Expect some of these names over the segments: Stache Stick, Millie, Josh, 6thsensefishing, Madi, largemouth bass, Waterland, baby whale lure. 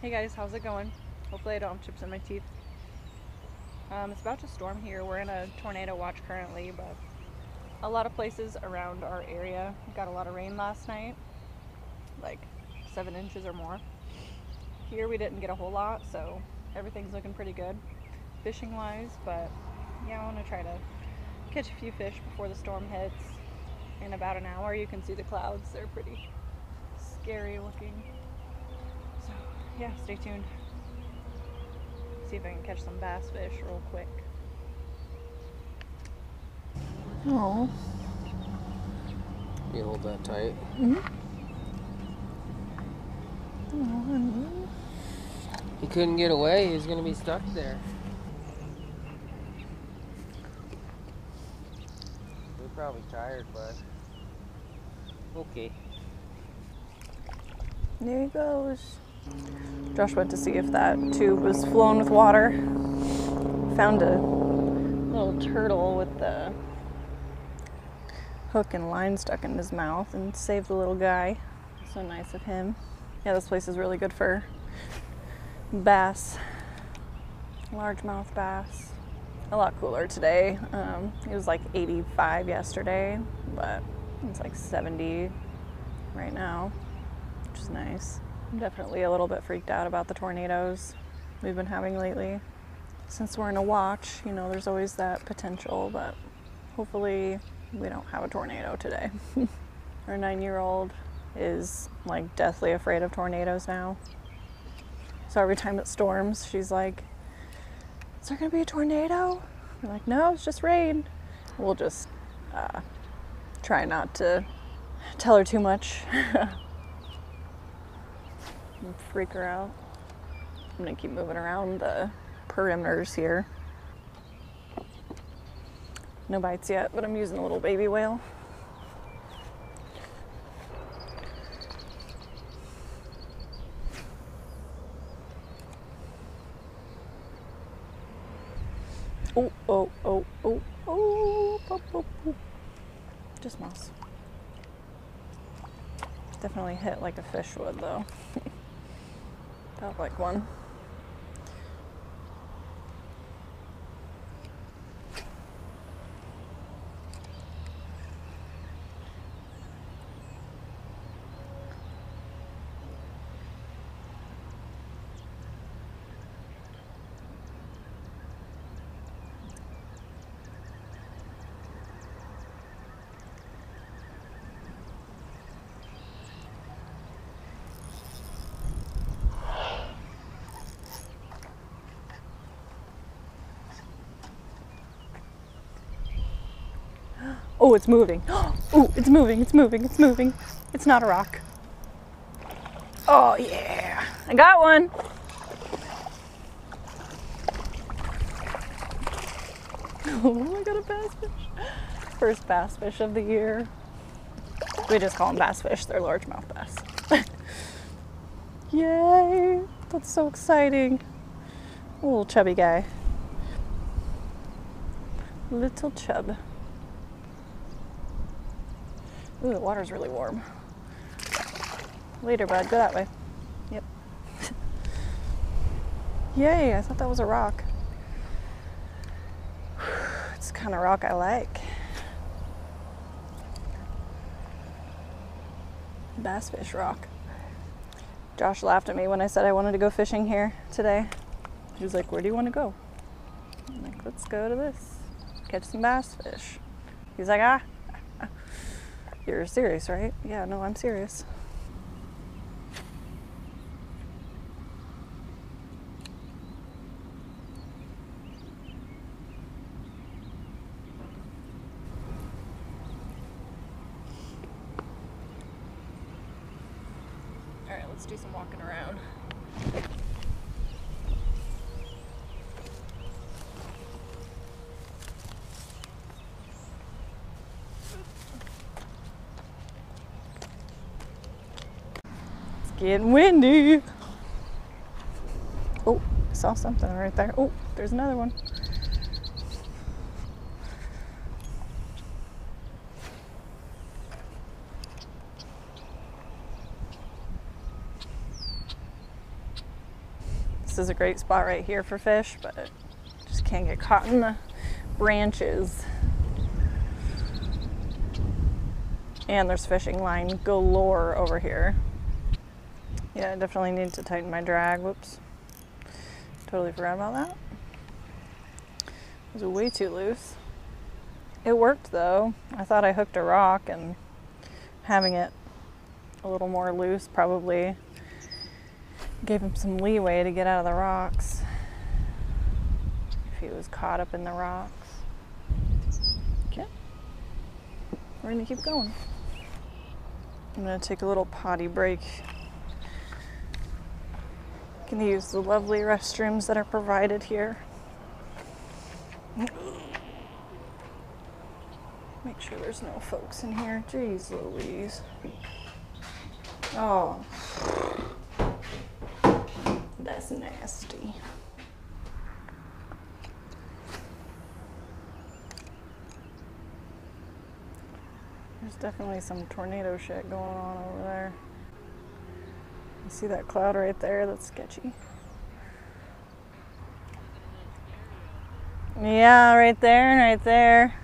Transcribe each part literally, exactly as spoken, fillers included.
Hey guys, how's it going? Hopefully I don't have chips in my teeth. Um, it's about to storm here. We're in a tornado watch currently, but a lot of places around our area got a lot of rain last night, like seven inches or more. Here we didn't get a whole lot, so everything's looking pretty good fishing wise, but yeah, I want to try to catch a few fish before the storm hits. In about an hour you can see the clouds. They're pretty scary looking. So yeah, stay tuned. See if I can catch some bass fish real quick. Oh. You hold that tight. Mm-hmm. Oh, honey. He couldn't get away. He's gonna be stuck there. You're probably tired, bud. Okay. There he goes. Josh went to see if that tube was flown with water. Found a little turtle with the hook and line stuck in his mouth and saved the little guy. So nice of him. Yeah, this place is really good for bass, largemouth bass. A lot cooler today. Um, it was like eighty-five yesterday, but it's like seventy right now, which is nice. I'm definitely a little bit freaked out about the tornadoes we've been having lately. Since we're in a watch, you know, there's always that potential, but hopefully we don't have a tornado today. Our nine-year-old is like deathly afraid of tornadoes now. So every time it storms, she's like, is there gonna be a tornado? I'm like, no, it's just rain. We'll just uh, try not to tell her too much. And freak her out. I'm gonna keep moving around the perimeters here. No bites yet, but I'm using a little baby whale. Oh, oh, oh, oh, oh, oh, oh, oh. Just moss. Definitely hit like a fish would though. Felt like one. Oh, it's moving. Oh, it's moving, it's moving, it's moving. It's not a rock. Oh, yeah. I got one. Oh, I got a bass fish. First bass fish of the year. We just call them bass fish. They're largemouth bass. Yay. That's so exciting. Little chubby guy. Little chub. Ooh, the water's really warm. Later, bud, go that way. Yep. Yay, I thought that was a rock. It's the kind of rock I like. Bass fish rock. Josh laughed at me when I said I wanted to go fishing here today. He was like, where do you want to go? I'm like, let's go to this. Catch some bass fish. He's like, ah. You're serious, right? Yeah, no, I'm serious. All right, let's do some walking around. Getting windy. Oh, I saw something right there. Oh, there's another one. This is a great spot right here for fish, but just can't get caught in the branches. And there's fishing line galore over here. Yeah, I definitely need to tighten my drag. Whoops. Totally forgot about that. It was way too loose. It worked though. I thought I hooked a rock, and having it a little more loose probably gave him some leeway to get out of the rocks if he was caught up in the rocks. Okay. We're gonna keep going. I'm gonna take a little potty break. Can use the lovely restrooms that are provided here. Make sure there's no folks in here. Jeez Louise. Oh, that's nasty. There's definitely some tornado shit going on over there. You see that cloud right there? That's sketchy. Yeah, right there and right there.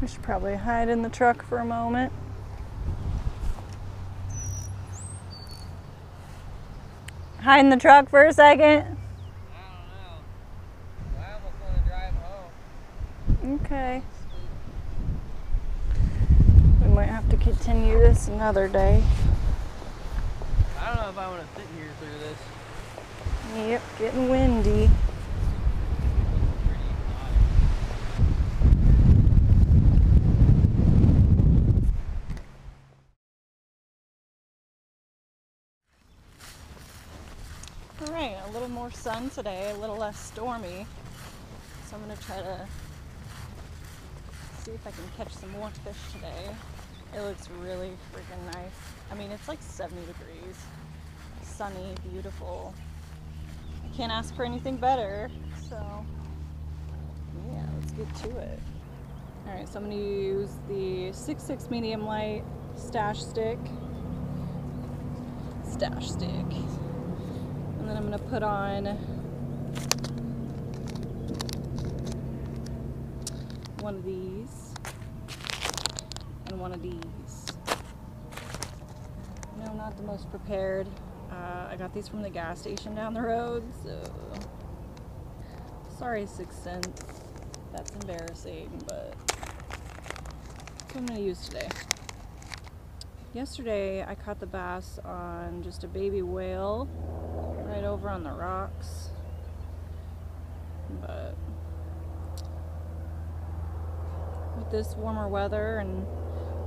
We should probably hide in the truck for a moment. Hide in the truck for a second? I don't know. I almost want to drive home. Okay. We might have to continue this another day. I don't know if I want to sit here through this. Yep, getting windy. Alright, a little more sun today, a little less stormy. So I'm going to try to see if I can catch some more fish today. It looks really freaking nice. I mean, it's like seventy degrees. Sunny, beautiful. I can't ask for anything better. So, yeah, let's get to it. Alright, so I'm going to use the six six medium light Stache Stick. Stache Stick. And then I'm going to put on one of these and one of these. No, not the most prepared. Uh, I got these from the gas station down the road, so sorry, sixth sense. That's embarrassing, but that's what I'm going to use today. Yesterday, I caught the bass on just a baby whale right over on the rocks, but with this warmer weather and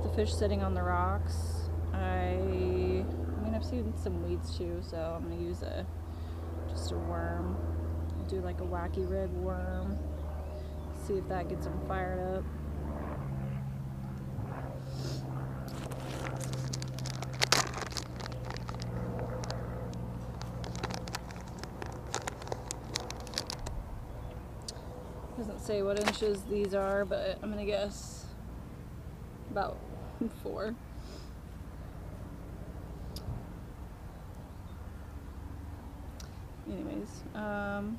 the fish sitting on the rocks, I, I mean, I've seen some weeds too, so I'm gonna use a just a worm. I'll do like a wacky rig worm, see if that gets them fired up. Doesn't say what inches these are, but I'm gonna guess about four. Anyways, um,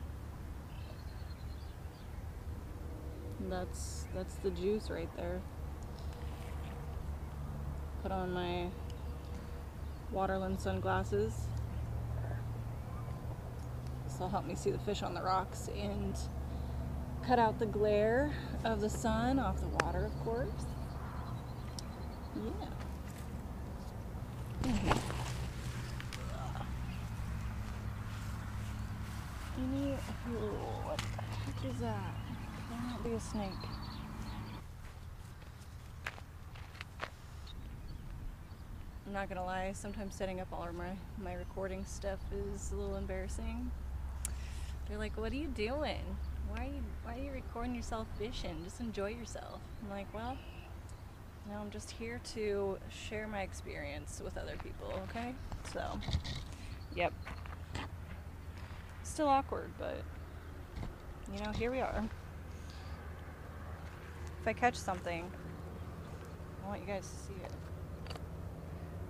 that's that's the juice right there. Put on my Waterland sunglasses. This will help me see the fish on the rocks and cut out the glare of the sun off the water, of course. Yeah. Mm-hmm. Any, oh, what the heck is that? There might be a snake. I'm not gonna lie, sometimes setting up all of my, my recording stuff is a little embarrassing. They're like, what are you doing? Why are, you, why are you recording yourself fishing? Just enjoy yourself. I'm like, well, you know, I'm just here to share my experience with other people, okay? So, yep. Still awkward, but, you know, here we are. If I catch something, I want you guys to see it,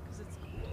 because it's cool.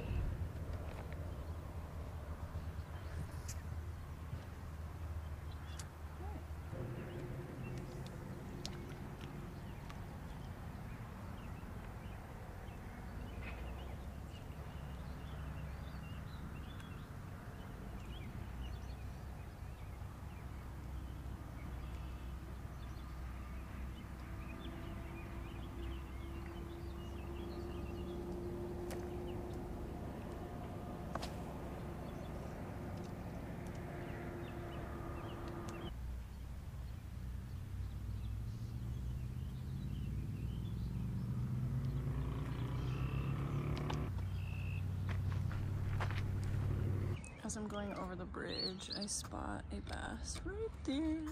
as I'm going over the bridge, I spot a bass right there.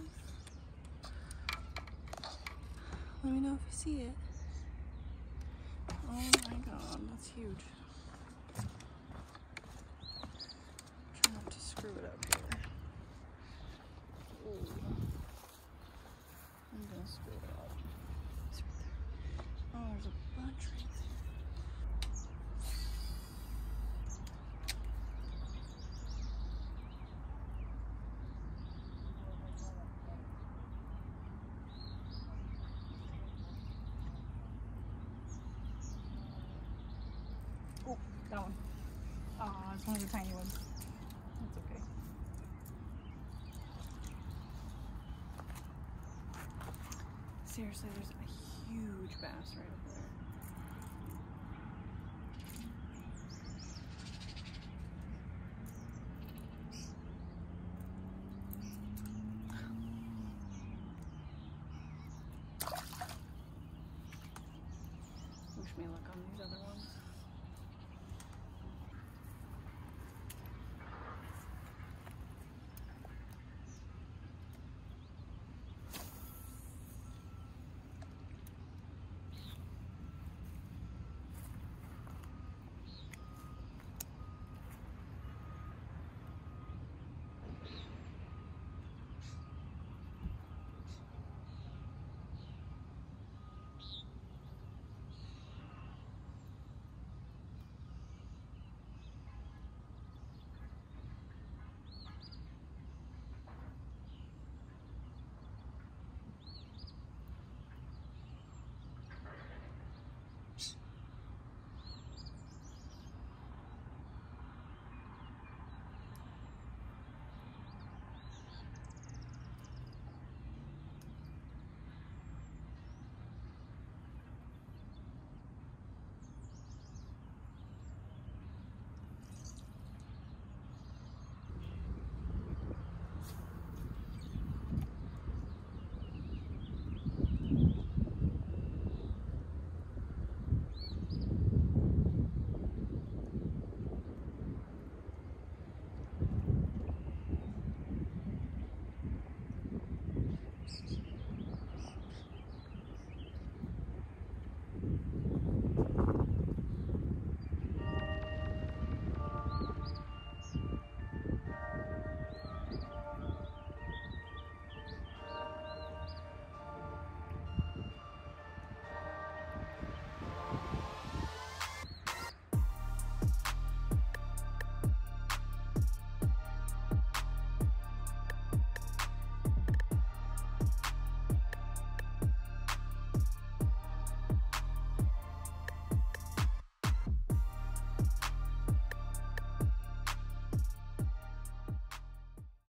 Let me know if you see it. Oh my god, that's huge. Try not to screw it up here. Ooh. I'm gonna screw it up. It's right there. Oh, there's a bunch right there. Oh, that one. Oh, it's one of the tiny ones. That's okay. Seriously, there's a huge bass right over there.